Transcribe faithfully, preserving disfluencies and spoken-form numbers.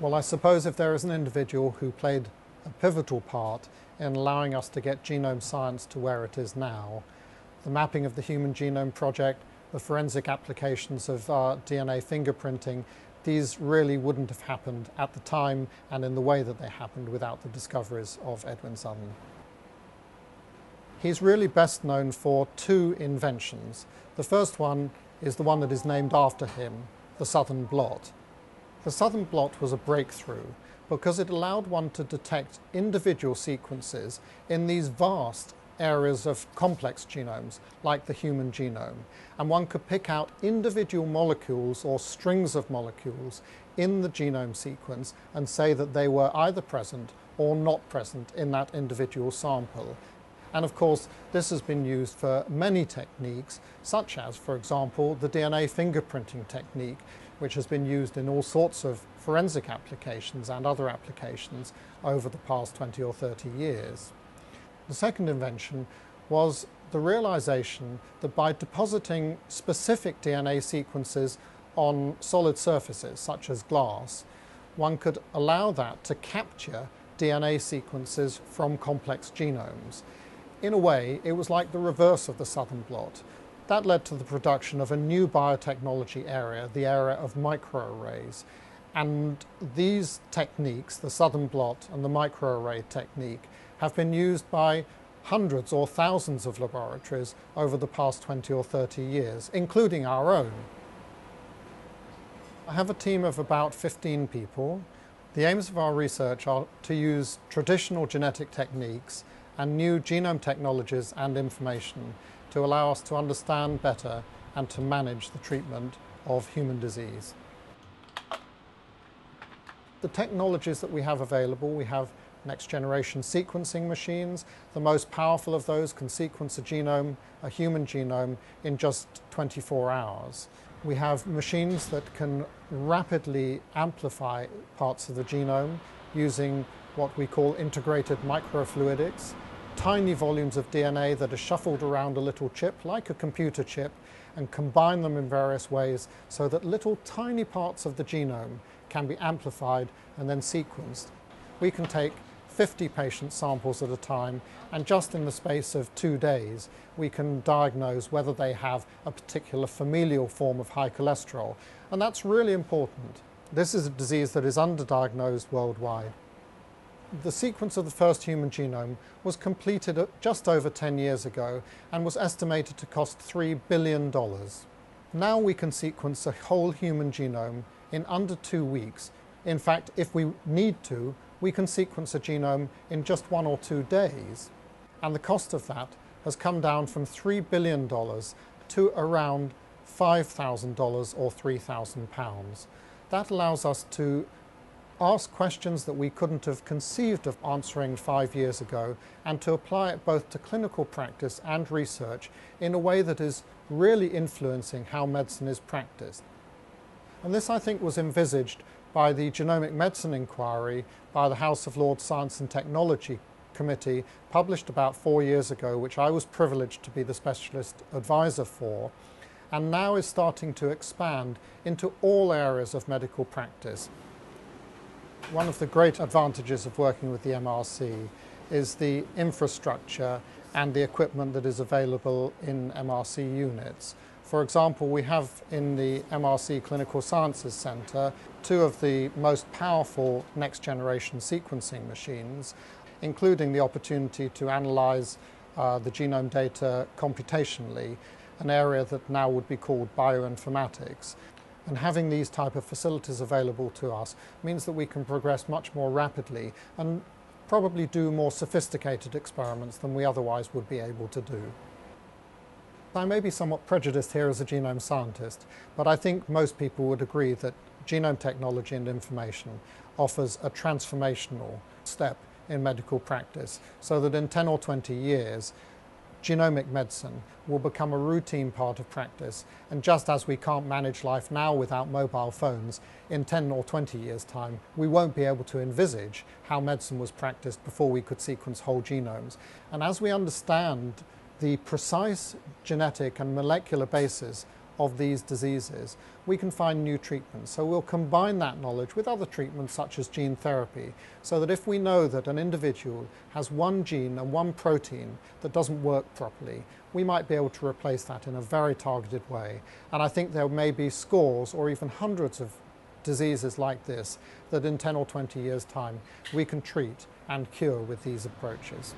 Well, I suppose if there is an individual who played a pivotal part in allowing us to get genome science to where it is now, the mapping of the Human Genome Project, the forensic applications of uh, D N A fingerprinting, these really wouldn't have happened at the time and in the way that they happened without the discoveries of Edwin Southern. He's really best known for two inventions. The first one is the one that is named after him, the Southern blot. The Southern blot was a breakthrough because it allowed one to detect individual sequences in these vast areas of complex genomes, like the human genome. And one could pick out individual molecules or strings of molecules in the genome sequence and say that they were either present or not present in that individual sample. And of course, this has been used for many techniques, such as, for example, the D N A fingerprinting technique, which has been used in all sorts of forensic applications and other applications over the past twenty or thirty years. The second invention was the realization that by depositing specific D N A sequences on solid surfaces, such as glass, one could allow that to capture D N A sequences from complex genomes. In a way, it was like the reverse of the Southern blot. That led to the production of a new biotechnology area, the area of microarrays. And these techniques, the Southern blot and the microarray technique, have been used by hundreds or thousands of laboratories over the past twenty or thirty years, including our own. I have a team of about fifteen people. The aims of our research are to use traditional genetic techniques and new genome technologies and information to allow us to understand better and to manage the treatment of human disease. The technologies that we have available, we have next generation sequencing machines. The most powerful of those can sequence a genome, a human genome, in just twenty-four hours. We have machines that can rapidly amplify parts of the genome using what we call integrated microfluidics, tiny volumes of D N A that are shuffled around a little chip, like a computer chip, and combine them in various ways so that little tiny parts of the genome can be amplified and then sequenced. We can take fifty patient samples at a time, and just in the space of two days, we can diagnose whether they have a particular familial form of high cholesterol. And that's really important. This is a disease that is underdiagnosed worldwide. The sequence of the first human genome was completed just over ten years ago and was estimated to cost three billion dollars. Now we can sequence a whole human genome in under two weeks. In fact, if we need to, we can sequence a genome in just one or two days. And the cost of that has come down from three billion dollars to around five thousand dollars or three thousand pounds. That allows us to ask questions that we couldn't have conceived of answering five years ago and to apply it both to clinical practice and research in a way that is really influencing how medicine is practiced. And this, I think, was envisaged by the Genomic Medicine Inquiry by the House of Lords Science and Technology Committee, published about four years ago, which I was privileged to be the specialist advisor for, and now is starting to expand into all areas of medical practice. One of the great advantages of working with the M R C is the infrastructure and the equipment that is available in M R C units. For example, we have in the M R C Clinical Sciences Centre two of the most powerful next generation sequencing machines, including the opportunity to analyse uh, the genome data computationally, an area that now would be called bioinformatics. And having these type of facilities available to us means that we can progress much more rapidly and probably do more sophisticated experiments than we otherwise would be able to do. I may be somewhat prejudiced here as a genome scientist, but I think most people would agree that genome technology and information offers a transformational step in medical practice, so that in ten or twenty years, genomic medicine will become a routine part of practice. And just as we can't manage life now without mobile phones, in ten or twenty years' time, we won't be able to envisage how medicine was practiced before we could sequence whole genomes. And as we understand the precise genetic and molecular basis of these diseases, we can find new treatments. So we'll combine that knowledge with other treatments such as gene therapy, so that if we know that an individual has one gene and one protein that doesn't work properly, we might be able to replace that in a very targeted way. And I think there may be scores or even hundreds of diseases like this that in ten or twenty years' time we can treat and cure with these approaches.